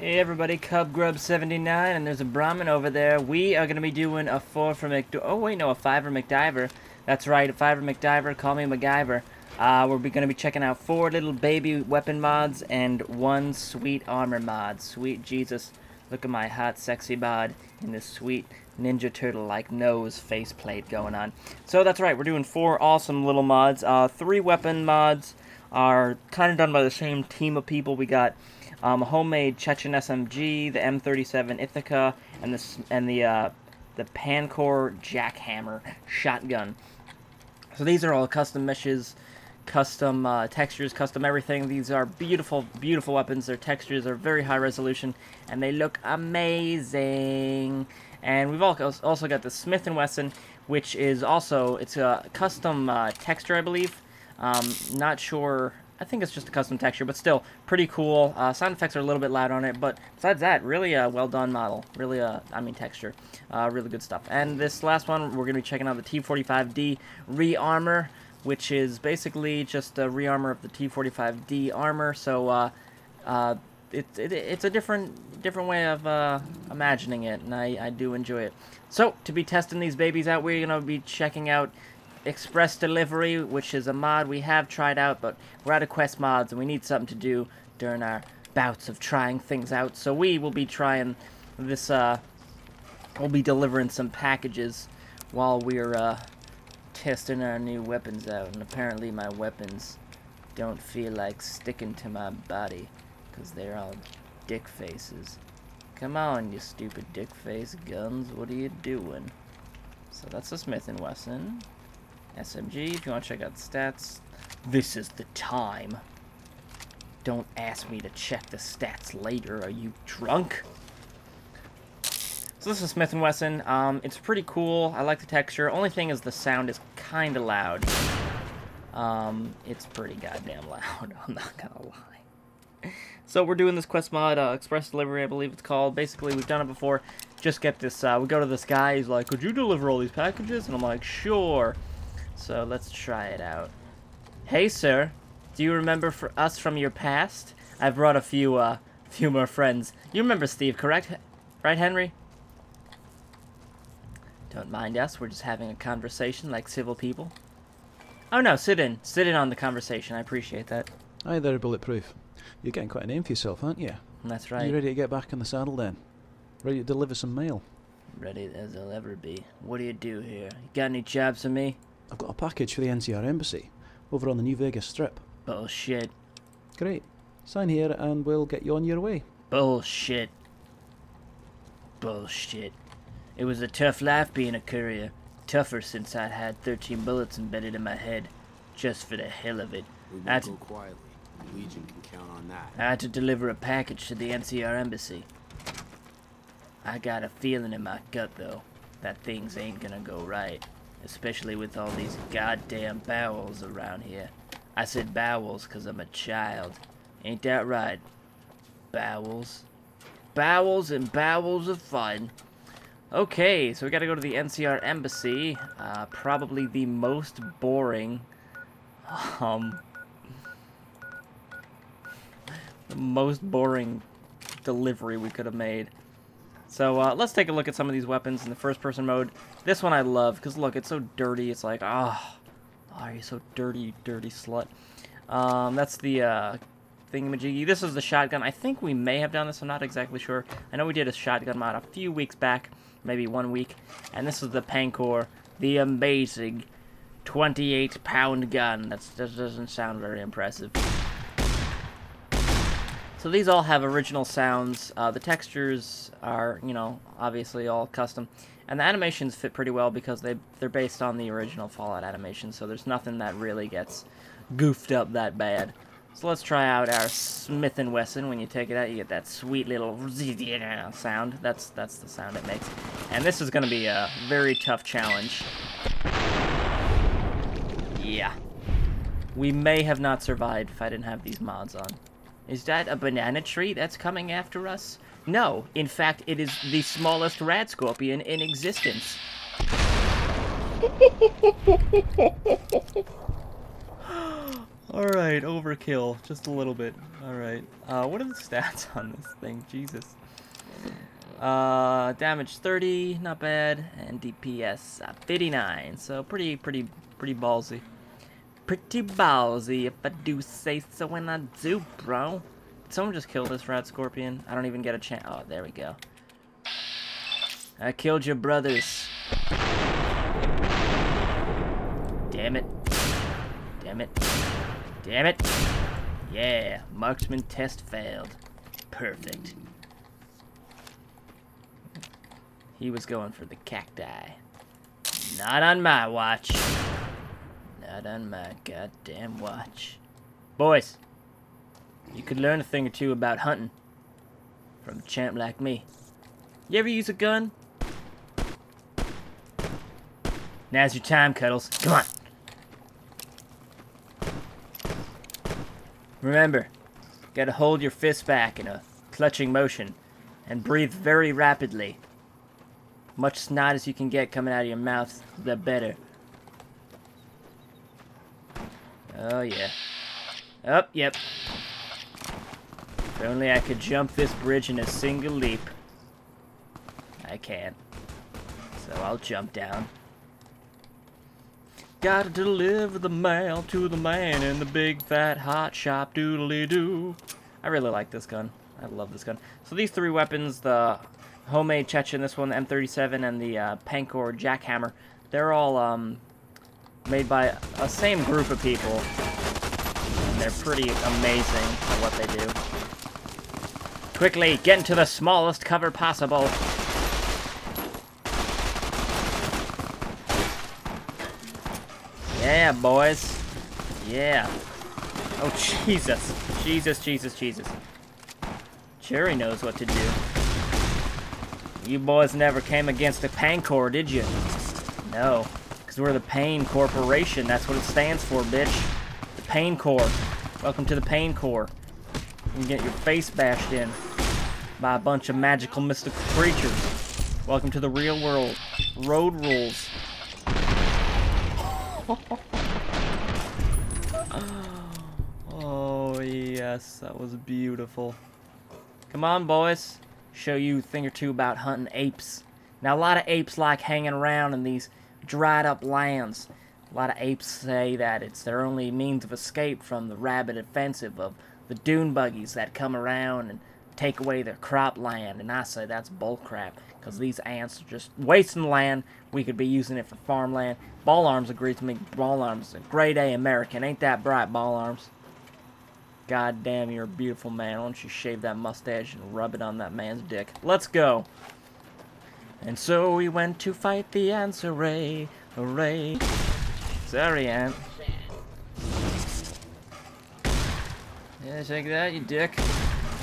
Hey everybody, Cub Grub 79, and there's a Brahmin over there. We are going to be doing a Fiver McDiver. That's right, a Fiver McDiver, call me MacGyver. We're going to be checking out 4 little baby weapon mods and 1 sweet armor mod. Sweet Jesus, look at my hot sexy bod in this sweet Ninja Turtle-like nose faceplate going on. So that's right, we're doing 4 awesome little mods. 3 weapon mods are kind of done by the same team of people. We got homemade Chechen SMG, the M37 Ithaca, and the Pancor Jackhammer shotgun. So these are all custom meshes, custom textures, custom everything. These are beautiful, beautiful weapons. Their textures are very high resolution, and they look amazing. And we've also got the Smith and Wesson, which is also, it's a custom texture, I believe. Not sure. I think it's just a custom texture, but still, pretty cool. Sound effects are a little bit loud on it, but besides that, really a well-done model. Really, texture. Really good stuff. And this last one, we're going to be checking out the T45D Rearmor, which is basically just a rearmor of the T45D armor. So, it's a different way of imagining it, and I do enjoy it. So, to be testing these babies out, we're going to be checking out Express Delivery, which is a mod we have tried out, but we're out of quest mods and we need something to do during our bouts of trying things out. So we will be trying this, we'll be delivering some packages while we're testing our new weapons out. And apparently my weapons don't feel like sticking to my body because they're all dick faces. Come on, you stupid dick face guns, what are you doing? So that's a Smith and Wesson SMG, if you want to check out the stats. This is the time. Don't ask me to check the stats later. Are you drunk? So this is Smith & Wesson. It's pretty cool. I like the texture. Only thing is the sound is kind of loud. It's pretty goddamn loud. I'm not going to lie. So we're doing this quest mod, Express Delivery, I believe it's called. Basically, we've done it before. Just get this, we go to this guy. He's like, could you deliver all these packages? And I'm like, sure. So let's try it out. Hey, sir. Do you remember us from your past? I brought a few more friends. You remember Steve, correct? Right, Henry? Don't mind us. We're just having a conversation like civil people. Oh, no. Sit in. Sit in on the conversation. I appreciate that. Hi there, Bulletproof. You're getting quite a name for yourself, aren't you? That's right. You ready to get back in the saddle, then? Ready to deliver some mail? Ready as I'll ever be. What do you do here? You got any jobs for me? I've got a package for the NCR Embassy, over on the New Vegas Strip. Bullshit. Great. Sign here and we'll get you on your way. Bullshit. Bullshit. It was a tough life being a courier. Tougher since I'd had 13 bullets embedded in my head. Just for the hell of it. We will go quietly. The Legion can count on that. I had to deliver a package to the NCR Embassy. I got a feeling in my gut, though, that things ain't gonna go right. Especially with all these goddamn bowels around here. I said bowels because I'm a child. Ain't that right? Bowels. Bowels and bowels of fun. Okay, so we gotta go to the NCR Embassy. Probably the most boring... the most boring delivery we could have made. So let's take a look at some of these weapons in the first-person mode. This one I love, because look, it's so dirty. It's like, oh, you're so dirty, you dirty slut. That's the thingamajiggy. This is the shotgun. I think we may have done this. I'm not exactly sure. I know we did a shotgun mod a few weeks back, maybe 1 week. And this is the Pancor, the amazing 28-pound gun. That doesn't sound very impressive. So these all have original sounds, the textures are, you know, obviously all custom, and the animations fit pretty well because they're based on the original Fallout animation, so there's nothing that really gets goofed up that bad. So let's try out our Smith & Wesson. When you take it out, you get that sweet little sound. That's the sound it makes. And this is going to be a very tough challenge. Yeah. We may have not survived if I didn't have these mods on. Is that a banana tree that's coming after us? No, in fact, it is the smallest rad scorpion in existence. Alright, overkill. Just a little bit. Alright. What are the stats on this thing? Jesus. Damage 30, not bad. And DPS 59. So pretty ballsy. Pretty ballsy, if I do say so, and I do, bro. Did someone just kill this rat scorpion? I don't even get a chance. Oh, there we go. I killed your brothers. Damn it. Damn it. Damn it. Yeah, marksman test failed. Perfect. He was going for the cacti. Not on my watch. Not on my goddamn watch. Boys, you could learn a thing or two about hunting from a champ like me. You ever use a gun? Now's your time, Cuddles. Come on. Remember, you gotta hold your fist back in a clutching motion and breathe very rapidly. Much snot as you can get coming out of your mouth, the better. Oh, yeah. Oh, yep. If only I could jump this bridge in a single leap. I can. So I'll jump down. Gotta deliver the mail to the man in the big fat hot shop doodly-doo. I really like this gun. I love this gun. So these three weapons, the homemade Chechen, this one, the M37, and the Pancor Jackhammer, they're all made by the same group of people. And they're pretty amazing at what they do. Quickly, get into the smallest cover possible. Yeah, boys. Yeah. Oh, Jesus. Jesus, Jesus, Jesus. Cherry knows what to do. You boys never came against a Pancor, did you? No. Because we're the Pain Corporation. That's what it stands for, bitch. The Pancor. Welcome to the Pancor. You can get your face bashed in by a bunch of magical, mystical creatures. Welcome to the real world. Road rules. Oh, yes, that was beautiful. Come on, boys. Show you a thing or two about hunting apes. Now, a lot of apes like hanging around in these dried-up lands. A lot of apes say that it's their only means of escape from the rabid offensive of the dune buggies that come around and take away their crop land. And I say that's bullcrap, because these ants are just wasting land. We could be using it for farmland. Ball Arms agrees to me. Ball Arms is a grade A American. Ain't that bright, Ball Arms? God damn, you're a beautiful man. Why don't you shave that mustache and rub it on that man's dick? Let's go. And so we went to fight the ants. Hooray, hooray. Sorry, ant. Yeah, take that, you dick.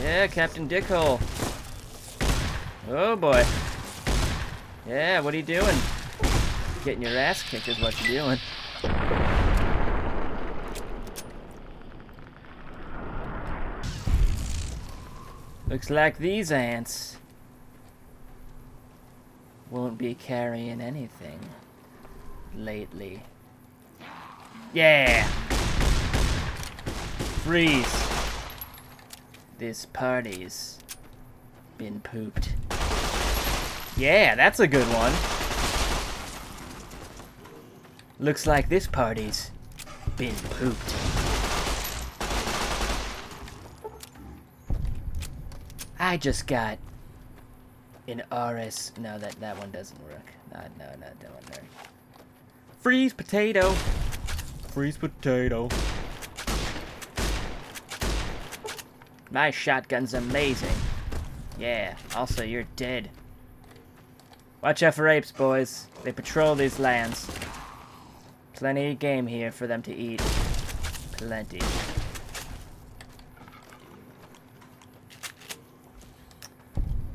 Yeah, Captain Dickhole. Oh, boy. Yeah, what are you doing? Getting your ass kicked is what you're doing. Looks like these ants won't be carrying anything lately. Yeah! Freeze. This party's been pooped. Yeah, that's a good one. Looks like this party's been pooped. I just got an RS. No, that one doesn't work. Not that one there. Freeze potato. Freeze potato. My shotgun's amazing. Yeah, also you're dead. Watch out for apes, boys. They patrol these lands. Plenty of game here for them to eat. Plenty.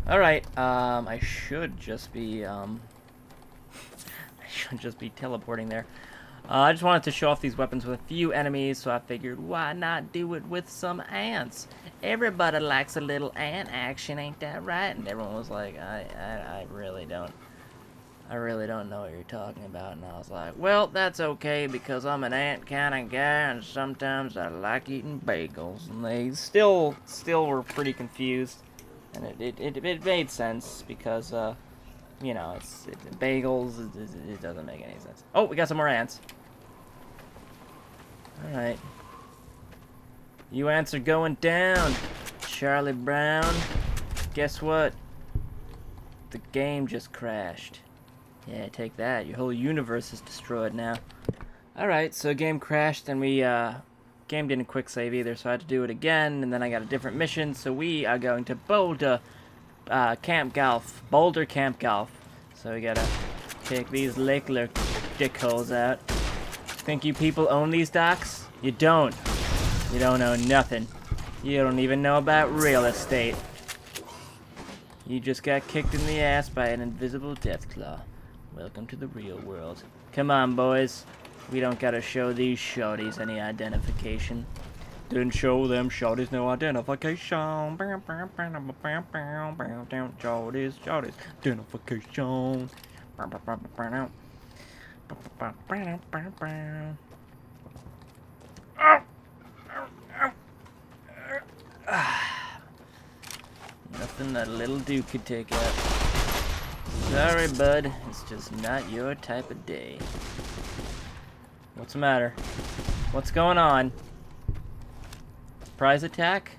Alright, I should just be, I should just be teleporting there. I just wanted to show off these weapons with a few enemies, so I figured why not do it with some ants? Everybody likes a little ant action, ain't that right? And everyone was like, I really don't. I really don't know what you're talking about. And I was like, well, that's okay, because I'm an ant kind of guy, and sometimes I like eating bagels. And they still were pretty confused. And it made sense, because, you know, bagels, it doesn't make any sense. Oh, we got some more ants. Alright. You ants are going down, Charlie Brown. Guess what? The game just crashed. Yeah, take that. Your whole universe is destroyed now. Alright, so game crashed, and we, game didn't quick save either, so I had to do it again, and then I got a different mission, so we are going to Boulder Camp Golf. So we gotta take these Lakeler dickholes out. Think you people own these docks? You don't. You don't own nothing. You don't even know about real estate. You just got kicked in the ass by an invisible death claw. Welcome to the real world. Come on, boys. We don't gotta show these shorties any identification. Didn't show them shorties no identification. Shorties, shorties, identification. Nothing that little dude could take out. Sorry, bud. It's just not your type of day. What's the matter? What's going on? Surprise attack?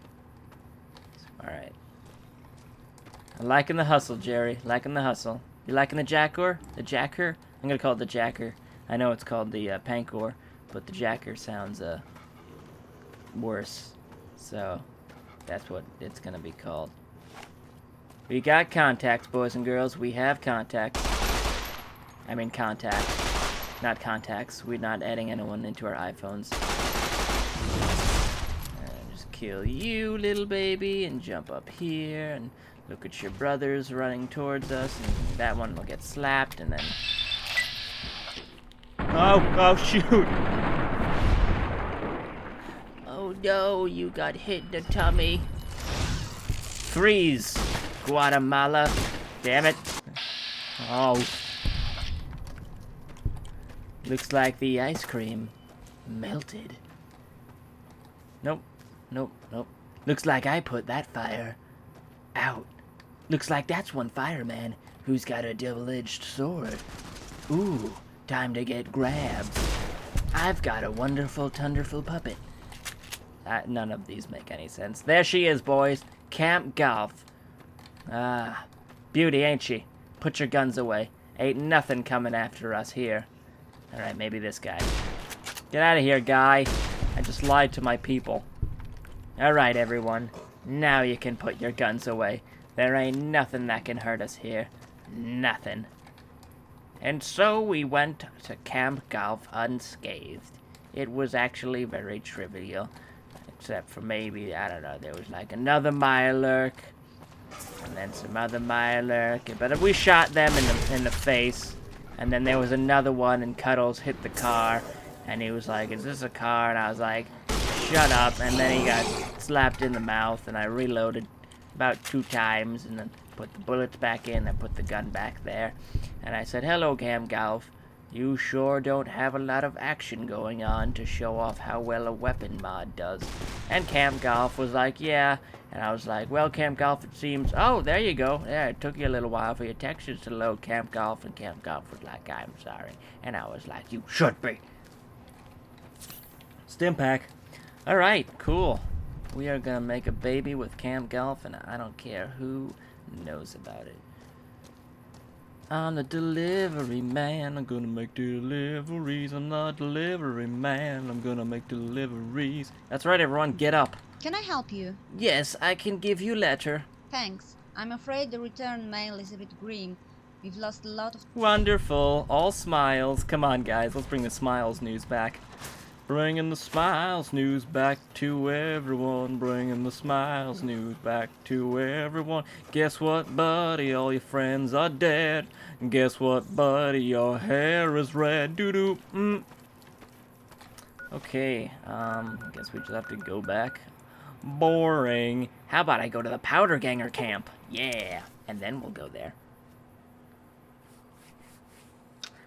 Alright. I'm liking the hustle, Jerry. Liking the hustle. You liking the jacker? The jacker? I'm gonna call it the jacker. I know it's called the Pancor, but the jacker sounds worse. So that's what it's gonna be called. We got contacts, boys and girls. We have contacts. I mean contacts. Not contacts. We're not adding anyone into our iPhones. And just kill you, little baby, and jump up here, and look at your brothers running towards us, and that one will get slapped, and then... Oh, shoot! Oh no, you got hit in the tummy. Freeze, Guatemala. Damn it. Oh. Looks like the ice cream melted. Nope, nope, nope. Looks like I put that fire out. Looks like that's one fireman who's got a double-edged sword. Ooh, time to get grabbed. I've got a wonderful, tunderful puppet. None of these make any sense. There she is, boys. Camp Golf. Ah, beauty, ain't she? Put your guns away. Ain't nothing coming after us here. Alright, maybe this guy. Get out of here, guy. I just lied to my people. Alright, everyone. Now you can put your guns away. There ain't nothing that can hurt us here. Nothing. And so we went to Camp Golf unscathed. It was actually very trivial. Except for maybe, I don't know, there was like another Mirelurk. And then some other Mirelurk. But we shot them in the face. And then there was another one, and Cuddles hit the car, and he was like, is this a car? And I was like, shut up. And then he got slapped in the mouth, and I reloaded about 2 times, and then put the bullets back in, and put the gun back there. And I said, hello, Camp Golf. You sure don't have a lot of action going on to show off how well a weapon mod does. And Camp Golf was like, yeah. And I was like, well, Camp Golf, it seems... Oh, there you go. Yeah, it took you a little while for your textures to load, Camp Golf. And Camp Golf was like, I'm sorry. And I was like, you should be. Stimpak. Alright, cool. We are gonna make a baby with Camp Golf, and I don't care who knows about it. I'm the delivery man. I'm gonna make deliveries. I'm the delivery man. I'm gonna make deliveries. That's right, everyone. Get up. Can I help you? Yes, I can give you letter. Thanks. I'm afraid the return mail is a bit grim. We've lost a lot of... Wonderful. All smiles. Come on, guys. Let's bring the smiles news back. Bringing the smiles news back to everyone. Bringing the smiles news back to everyone. Guess what, buddy? All your friends are dead. Guess what, buddy? Your hair is red. Doo-doo. Mm. Okay. I guess we just have to go back. Boring. How about I go to the Powder Ganger camp? Yeah. And then we'll go there.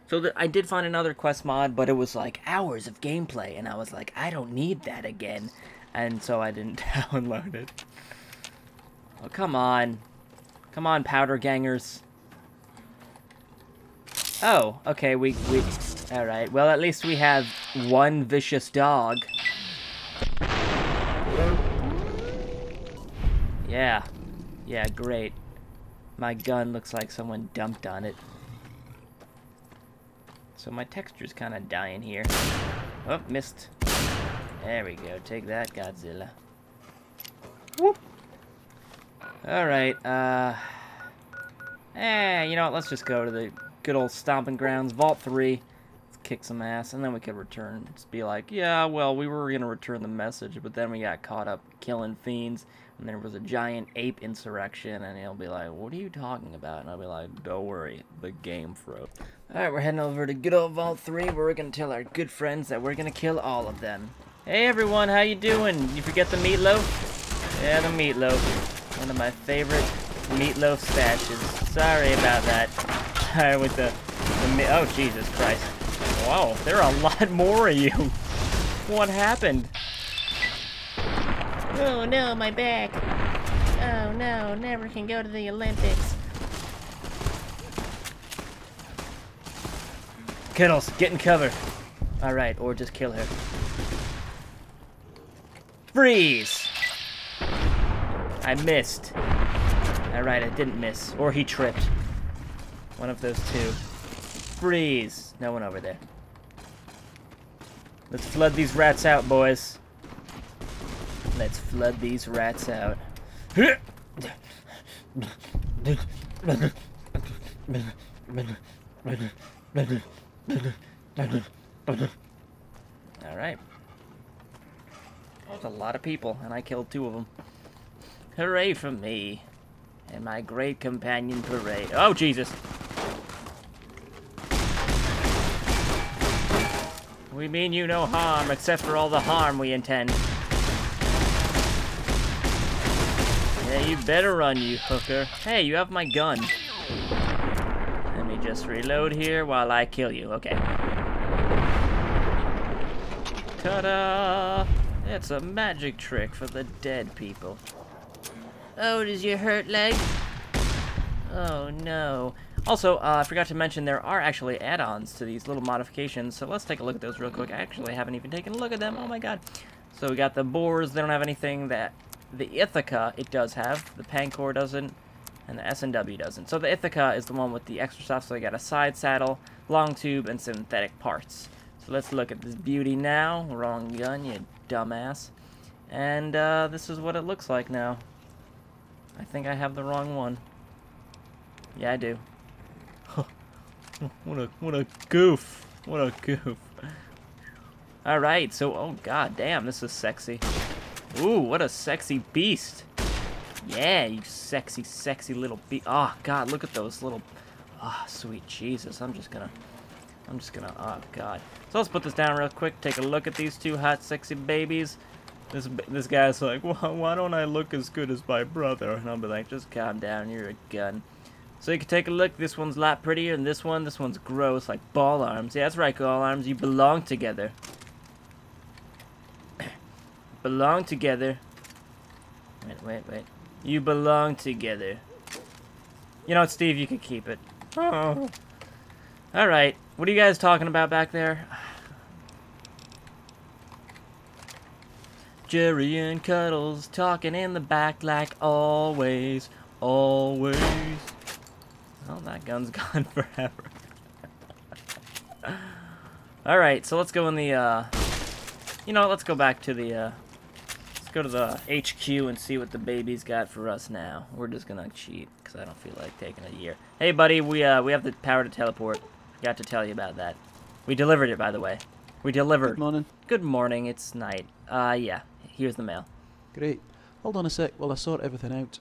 So I did find another quest mod, but it was like hours of gameplay, and I was like, I don't need that again. And so I didn't download it. Oh, come on. Come on, Powder Gangers. Oh, okay, we... Alright, well, at least we have one vicious dog. Yeah. Yeah, great. My gun looks like someone dumped on it. So my texture's kind of dying here. Oh, missed. There we go. Take that, Godzilla. Whoop. Alright, you know what? Let's just go to the good old stomping grounds. Vault 3. Let's kick some ass, and then we could return. Just be like, yeah, well, we were going to return the message, but then we got caught up killing fiends, and there was a giant ape insurrection, and he'll be like, what are you talking about? And I'll be like, don't worry, the game froze. Alright, we're heading over to good old Vault 3, where we're going to tell our good friends that we're going to kill all of them. Hey everyone, how you doing? You forget the meatloaf? Yeah, the meatloaf. One of my favorite meatloaf stashes. Sorry about that. Sorry with the oh, Jesus Christ. Whoa, there are a lot more of you. What happened? Oh no, my back. Oh no, never can go to the Olympics. Kennels, get in cover. Alright, or just kill her. Freeze! I missed. Alright, I didn't miss. Or he tripped. One of those two. Freeze! No one over there. Let's flood these rats out, boys. Let's flood these rats out. Alright. There's a lot of people, and I killed two of them. Hooray for me. And my great companion parade. Oh, Jesus. We mean you no harm, except for all the harm we intend. Yeah, you better run, you hooker. Hey, you have my gun. Let me just reload here while I kill you. Okay. Ta-da! It's a magic trick for the dead people. Oh, does your hurt leg? Oh, no. Also, I forgot to mention there are actually add-ons to these little modifications, so let's take a look at those real quick. I actually haven't even taken a look at them. Oh, my God. So we got the boars. They don't have anything. That the Ithaca, it does have. The Pancor doesn't. And the S&W doesn't. So the Ithaca is the one with the extra stuff, so they got a side saddle, long tube, and synthetic parts. So let's look at this beauty now. Wrong gun, you dumbass. And this is what it looks like now. I think I have the wrong one. Yeah, I do. What a goof. What a goof. Alright, so, oh god damn, this is sexy. Ooh, what a sexy beast. Yeah, you sexy, sexy little beast. Oh god, look at those little... Oh, sweet Jesus, I'm just gonna, oh god. So let's put this down real quick, take a look at these two hot, sexy babies. This guy's like, well, why don't I look as good as my brother? And I'll be like, just calm down, you're a gun. So you can take a look, this one's a lot prettier, and this one's gross, like ball arms. Yeah, that's right, ball arms, you belong together. Belong together. Wait. You belong together. You know what, Steve, you can keep it. Oh. Alright. What are you guys talking about back there? Jerry and Cuddles talking in the back like always, always. Well, that gun's gone forever. Alright, so let's go in the, you know, let's go back to the, let's go to the HQ and see what the baby's got for us now. We're just gonna cheat, because I don't feel like taking a year. Hey, buddy, we have the power to teleport. Got to tell you about that. We delivered it, by the way. We delivered. Good morning. Good morning. It's night. Yeah. Here's the mail. Great. Hold on a sec while I sort everything out.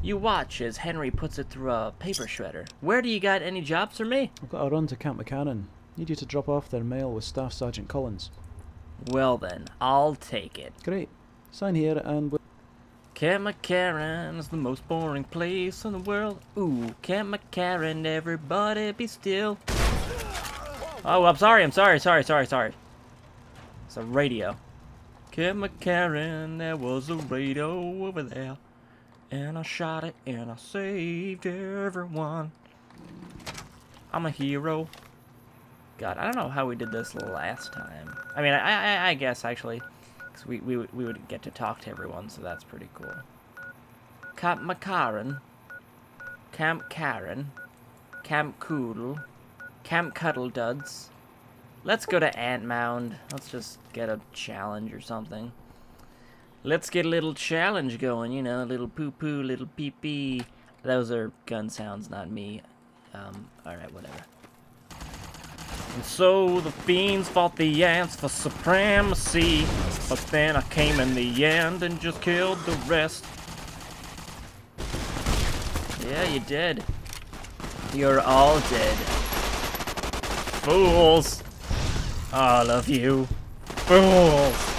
You watch as Henry puts it through a paper shredder. Where do you got any jobs for me? I've got a run to Camp McCarran. Need you to drop off their mail with Staff Sergeant Collins. Well then, I'll take it. Great. Sign here and... Camp McCarran is the most boring place in the world. Ooh, Camp McCarran, everybody be still. Oh, I'm sorry. It's a radio. Camp McCarran, there was a radio over there. And I shot it and I saved everyone. I'm a hero. God, I don't know how we did this last time. I mean, I guess, actually. Because we would get to talk to everyone, so that's pretty cool. Camp McCarran. Camp Karen. Camp Coodle. Camp Cuddle Duds. Let's go to Ant Mound. Let's just get a challenge or something. Let's get a little challenge going, you know, a little poo-poo, little pee-pee. Those are gun sounds, not me. Alright, whatever. And so the fiends fought the ants for supremacy, but then I came in the end and just killed the rest. Yeah, you did. You're all dead. Fools! All of you. Fools!